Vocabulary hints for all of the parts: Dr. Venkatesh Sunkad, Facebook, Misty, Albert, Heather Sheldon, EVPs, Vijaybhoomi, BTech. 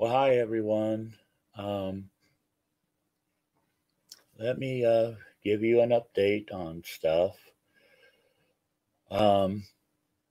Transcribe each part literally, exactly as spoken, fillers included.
Well, hi, everyone. Um, let me uh, give you an update on stuff. Um,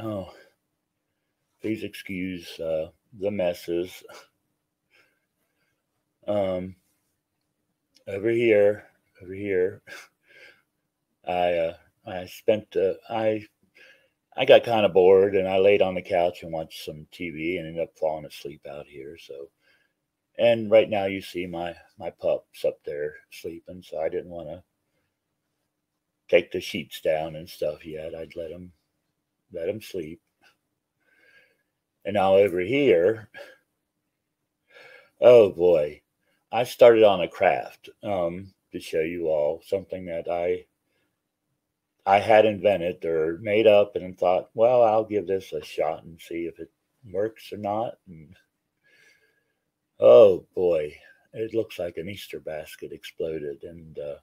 oh, please excuse uh, the messes. Um, over here, over here, I uh, I spent uh, I I got kind of bored and I laid on the couch and watched some T V and ended up falling asleep out here. So, and right now you see my my pup's up there sleeping, so I didn't want to take the sheets down and stuff yet. I'd let him let him sleep. And now over here, oh boy. I started on a craft um, to show you all something that I I had invented or made up and thought, well, I'll give this a shot and see if it works or not. And, oh, boy, it looks like an Easter basket exploded. And uh,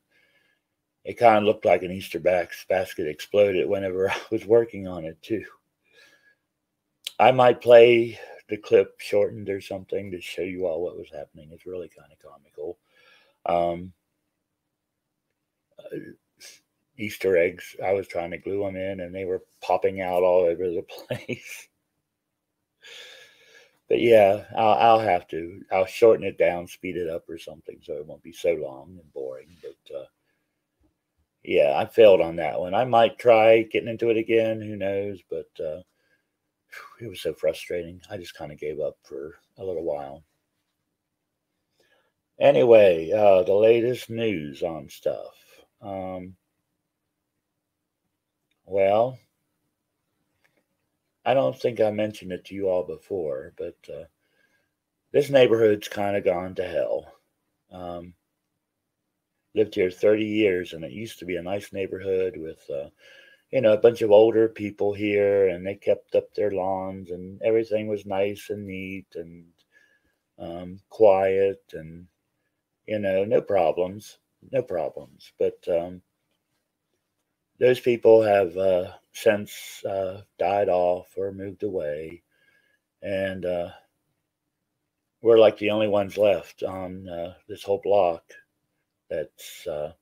it kind of looked like an Easter basket exploded whenever I was working on it, too. I might play the clip shortened or something to show you all what was happening. It's really kind of comical. Um, Easter eggs, I was trying to glue them in and they were popping out all over the place. But yeah, I'll, I'll have to. I'll shorten it down, speed it up or something so it won't be so long and boring. But uh, yeah, I failed on that one. I might try getting into it again. Who knows? But uh, it was so frustrating. I just kind of gave up for a little while. Anyway, uh, the latest news on stuff. Um, well, I don't think I mentioned it to you all before, but uh, this neighborhood's kind of gone to hell. Um, lived here thirty years, and it used to be a nice neighborhood with... Uh, you know, a bunch of older people here, and they kept up their lawns, and everything was nice and neat and um, quiet, and, you know, no problems, no problems. But um, those people have uh, since uh, died off or moved away, and uh, we're like the only ones left on uh, this whole block that's uh,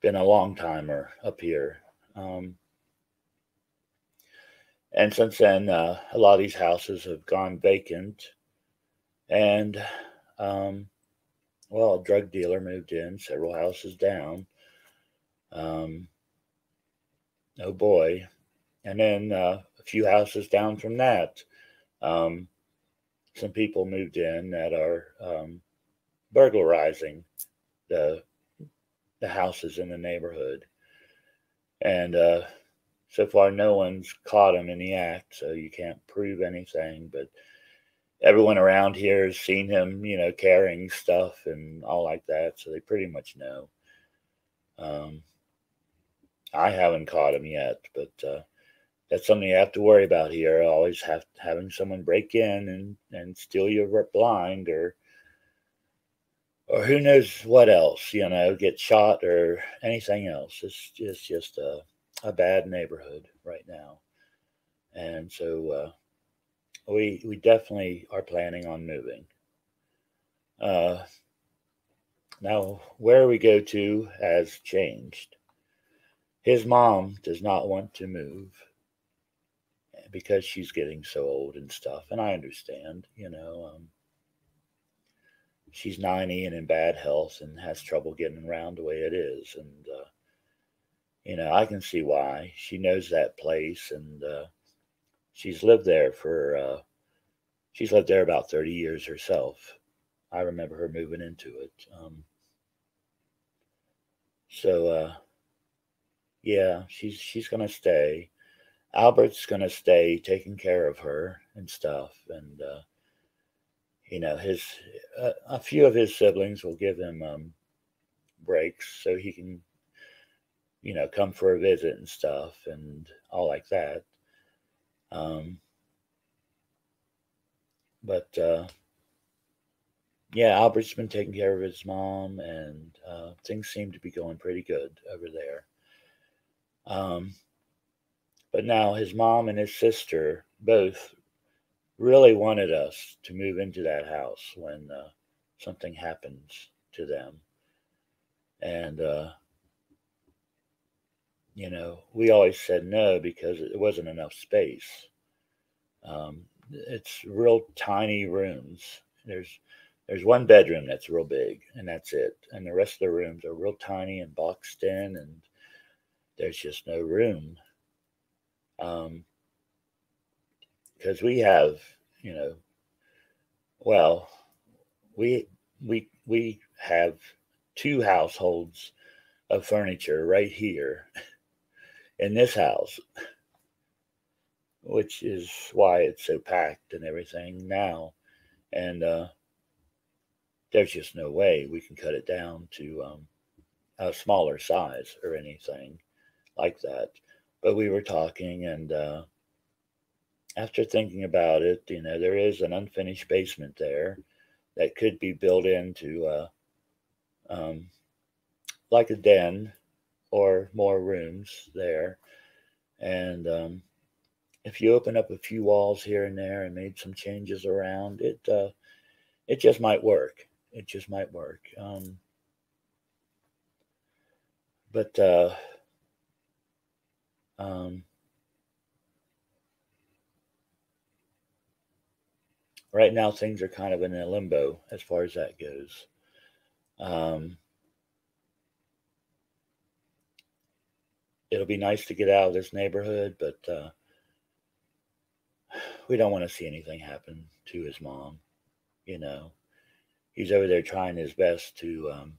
been a long timer up here. Um, and since then, uh, a lot of these houses have gone vacant, and, um, well, a drug dealer moved in several houses down. Um, oh boy. And then, uh, a few houses down from that, um, some people moved in that are, um, burglarizing the, the houses in the neighborhood. And uh, so far, no one's caught him in the act, so you can't prove anything. But everyone around here has seen him, you know, carrying stuff and all like that, so they pretty much know. Um, I haven't caught him yet, but uh, that's something you have to worry about here. Always have having someone break in and, and steal your blind or, or who knows what else, you know, get shot or anything else. It's, it's just a, a bad neighborhood right now. And so uh, we, we definitely are planning on moving. Uh, now, where we go to has changed. His mom does not want to move because she's getting so old and stuff. And I understand, you know, um, she's ninety and in bad health and has trouble getting around the way it is. And, uh, you know, I can see why. She knows that place, and uh, she's lived there for, uh, she's lived there about thirty years herself. I remember her moving into it. Um, so, uh, yeah, she's, she's going to stay. Albert's going to stay taking care of her and stuff. And, uh, you know, his uh, a few of his siblings will give him um, breaks so he can, you know, come for a visit and stuff and all like that. Um, but, uh, yeah, Albert's been taking care of his mom, and uh, things seem to be going pretty good over there. Um, but now his mom and his sister both really wanted us to move into that house when uh, something happens to them. And, uh, you know, we always said no because it wasn't enough space. Um, it's real tiny rooms. There's there's one bedroom that's real big, and that's it. And the rest of the rooms are real tiny and boxed in, and there's just no room. Um, because we have, you know, well, we we we have two households of furniture right here in this house, which is why it's so packed and everything now. And uh, there's just no way we can cut it down to um, a smaller size or anything like that. But we were talking, and uh, after thinking about it, you know, there is an unfinished basement there that could be built into uh, um, like a den or more rooms there. And um, if you open up a few walls here and there and made some changes around it, uh, it just might work. It just might work. Um, but uh, um, right now things are kind of in a limbo as far as that goes. Um, it'll be nice to get out of this neighborhood, but uh, we don't want to see anything happen to his mom. You know, he's over there trying his best to um,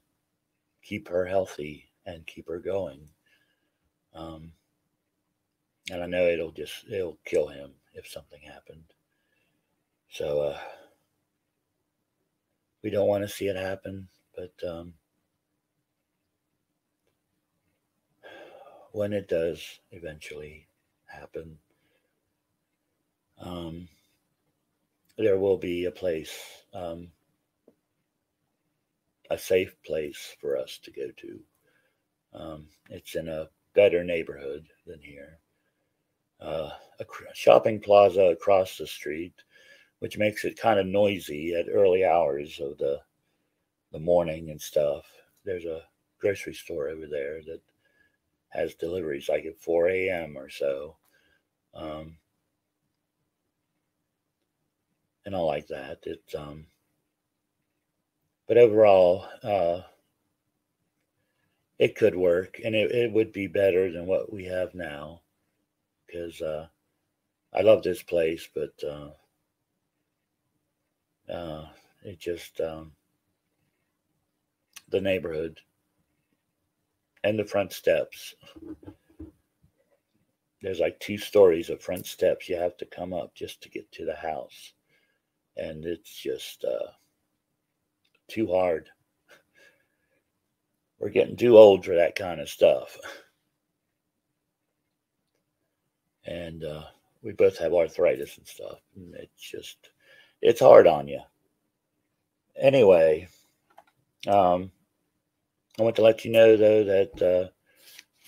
keep her healthy and keep her going. Um, and I know it'll just, it'll kill him if something happened. So uh, we don't want to see it happen, but um, when it does eventually happen, um, there will be a place, um, a safe place for us to go to. Um, it's in a better neighborhood than here. Uh, a shopping plaza across the street, which makes it kind of noisy at early hours of the, the morning and stuff. There's a grocery store over there that has deliveries like at four A M or so. Um, And all like that. It, um, but overall, uh, it could work, and it, it would be better than what we have now, because uh, I love this place, but uh, uh, it just, um, the neighborhood and the front steps. There's like two stories of front steps you have to come up just to get to the house. And it's just uh, too hard. We're getting too old for that kind of stuff. And uh, we both have arthritis and stuff. And it's just, it's hard on you. Anyway, um, I want to let you know, though, that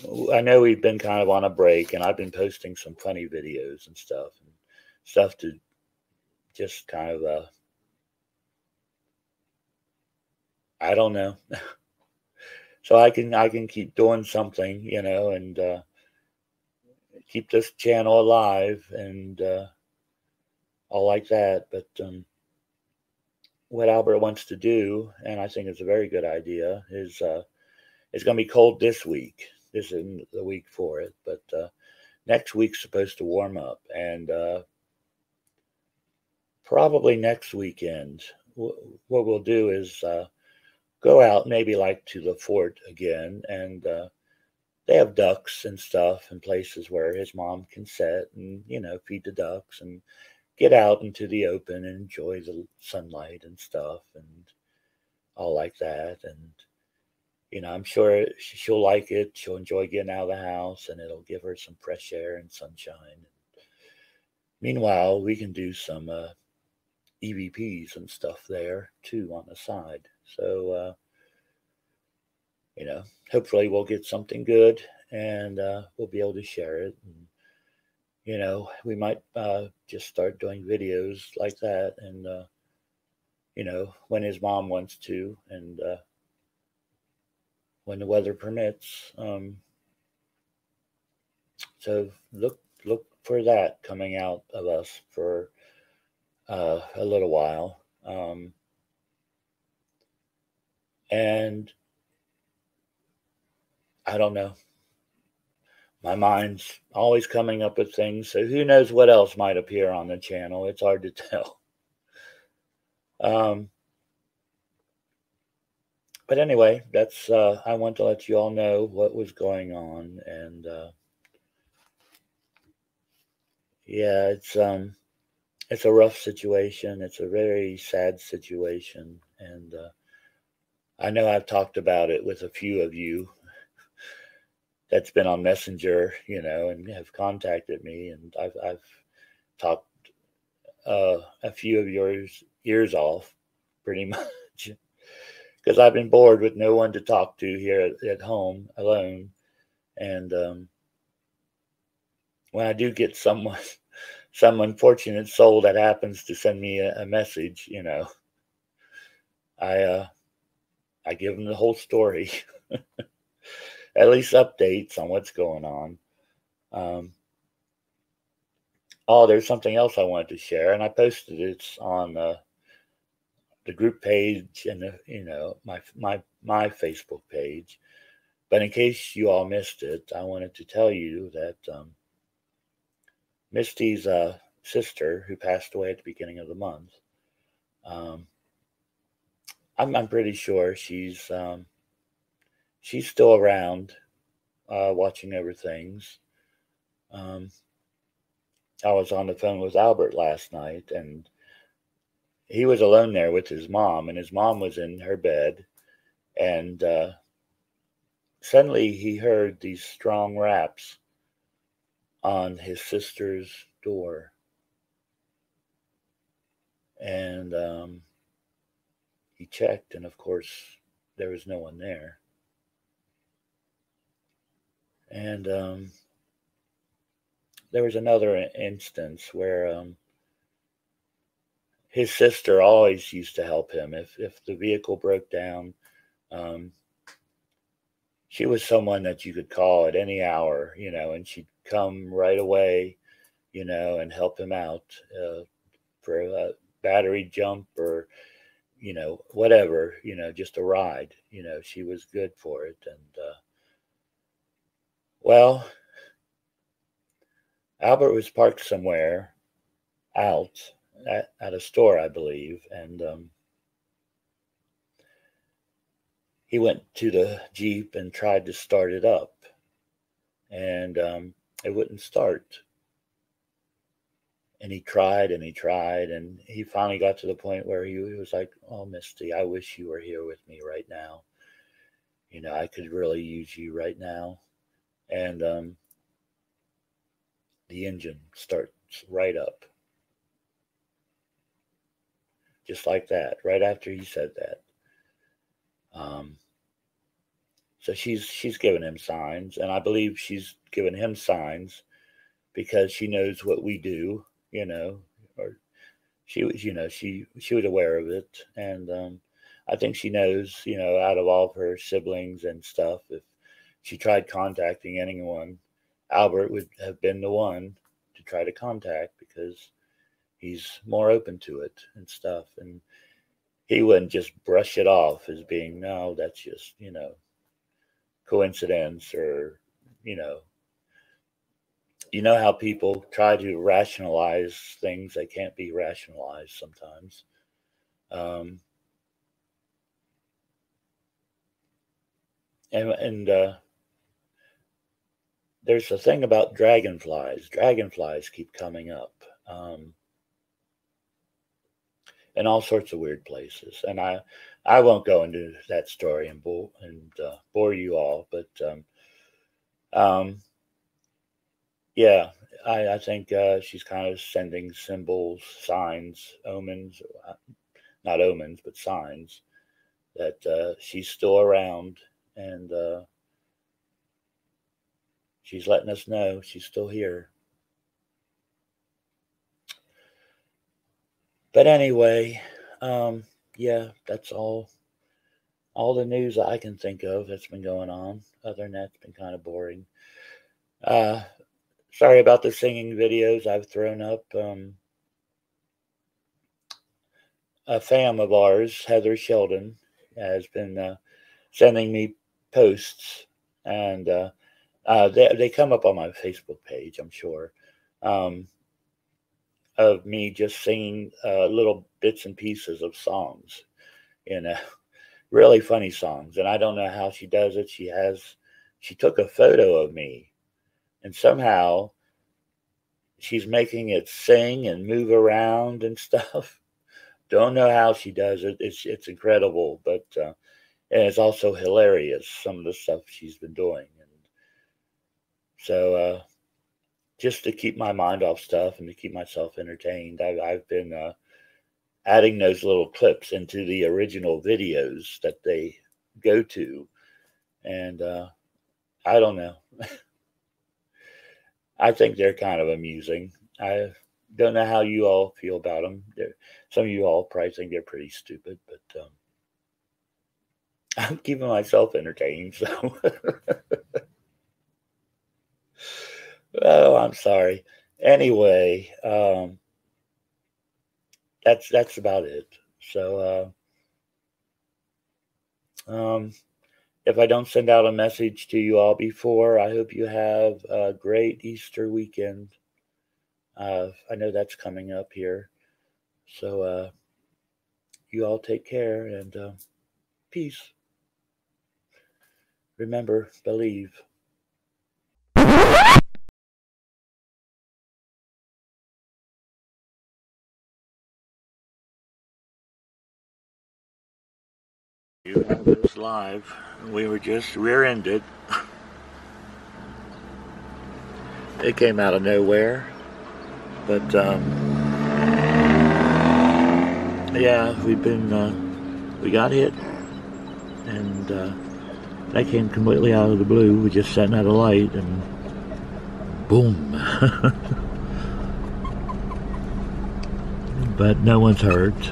uh, I know we've been kind of on a break. And I've been posting some funny videos and stuff. And stuff to just kind of, uh, I don't know. So I can, I can keep doing something, you know, and uh, keep this channel alive and uh, all like that. But um, what Albert wants to do, and I think it's a very good idea, is uh, it's going to be cold this week. This isn't the week for it, but uh, next week's supposed to warm up. And uh, probably next weekend, what we'll do is uh, go out maybe like to the fort again. And uh, they have ducks and stuff and places where his mom can sit and, you know, feed the ducks and get out into the open and enjoy the sunlight and stuff and all like that. And, you know, I'm sure she'll like it. She'll enjoy getting out of the house, and it'll give her some fresh air and sunshine. Meanwhile, we can do some uh, E V Ps and stuff there too on the side. So, uh, you know, hopefully we'll get something good, and uh, we'll be able to share it and you know, we might uh, just start doing videos like that. And, uh, you know, when his mom wants to, and uh, when the weather permits. Um, so look, look for that coming out of us for uh, a little while. Um, and I don't know. My mind's always coming up with things, so who knows what else might appear on the channel. It's hard to tell. Um, but anyway, that's, uh, I want to let you all know what was going on. And, uh, yeah, it's, um, it's a rough situation. It's a very sad situation. And, uh, I know I've talked about it with a few of you that's been on Messenger, you know, and have contacted me, and I've, I've talked uh, a few of yours ears off pretty much, because I've been bored with no one to talk to here at, at home alone. And um, when I do get someone, some unfortunate soul that happens to send me a, a message, you know, I, uh, I give them the whole story. At least updates on what's going on. Um, oh, there's something else I wanted to share, and I posted it on uh, the group page and the, you know, my my my Facebook page. But in case you all missed it, I wanted to tell you that um, Misty's uh, sister, who passed away at the beginning of the month, um, I'm I'm pretty sure she's. Um, She's still around, uh, watching over things. Um, I was on the phone with Albert last night, and he was alone there with his mom, and his mom was in her bed. And uh, suddenly he heard these strong raps on his sister's door. And um, he checked, and of course, there was no one there. And um, there was another instance where um, his sister always used to help him. If, if the vehicle broke down, um, she was someone that you could call at any hour, you know, and she'd come right away, you know, and help him out uh, for a battery jump or, you know, whatever, you know, just a ride. You know, she was good for it. And, uh, well, Albert was parked somewhere out at, at a store, I believe, and um, he went to the Jeep and tried to start it up, and um, it wouldn't start. And he tried and he tried, and he finally got to the point where he, he was like, oh, Misty, I wish you were here with me right now. You know, I could really use you right now. And um, the engine starts right up. Just like that, right after he said that. Um, so she's, she's given him signs, and I believe she's given him signs because she knows what we do, you know, or she was, you know, she, she was aware of it. And um, I think she knows, you know, out of all of her siblings and stuff, if she tried contacting anyone, Albert would have been the one to try to contact because he's more open to it and stuff. And he wouldn't just brush it off as being, no, that's just, you know, coincidence or, you know, you know how people try to rationalize things that can't be rationalized sometimes. Um, and, and, uh, there's a thing about dragonflies. Dragonflies keep coming up um, in all sorts of weird places. And I, I won't go into that story and, bo and uh, bore you all. But, um, um, yeah, I, I think uh, she's kind of sending symbols, signs, omens. Not omens, but signs that uh, she's still around. And... Uh, she's letting us know she's still here. But anyway, um, yeah, that's all all the news I can think of that's been going on. Other than that, it's been kind of boring. Uh, sorry about the singing videos I've thrown up. Um, a fam of ours, Heather Sheldon, has been uh, sending me posts, and uh, uh, they, they come up on my Facebook page, I'm sure, um, of me just singing uh, little bits and pieces of songs, you know, really funny songs. And I don't know how she does it. She has, she took a photo of me, and somehow she's making it sing and move around and stuff. Don't know how she does it. It's, it's incredible, but uh, and it's also hilarious, some of the stuff she's been doing. And so uh, just to keep my mind off stuff and to keep myself entertained, I, I've been uh, adding those little clips into the original videos that they go to. And uh, I don't know. I think they're kind of amusing. I don't know how you all feel about them. They're, some of you all probably think they're pretty stupid, but um, I'm keeping myself entertained. So, oh, I'm sorry. Anyway, um, that's that's about it. So, uh, um, if I don't send out a message to you all before, I hope you have a great Easter weekend. Uh, I know that's coming up here. So uh, you all take care, and uh, peace. Remember, believe. You have this live. We were just rear-ended. It came out of nowhere, but um, yeah, we've been, uh, we got hit, and uh, that came completely out of the blue. We just sat at a light, and boom. But no one's hurt.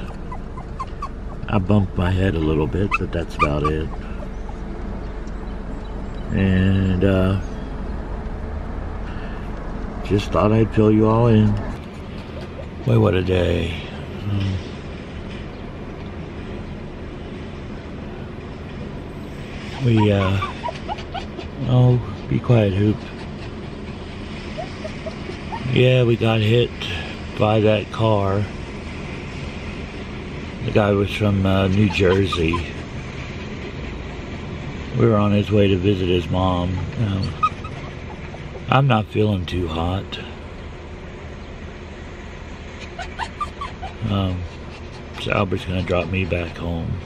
I bumped my head a little bit, but that's about it. And uh, just thought I'd fill you all in. Boy, what a day. Um, We, uh, oh, be quiet, Hoop. Yeah, we got hit by that car. The guy was from uh, New Jersey. We were on his way to visit his mom. Um, I'm not feeling too hot. Um, so Albert's gonna drop me back home.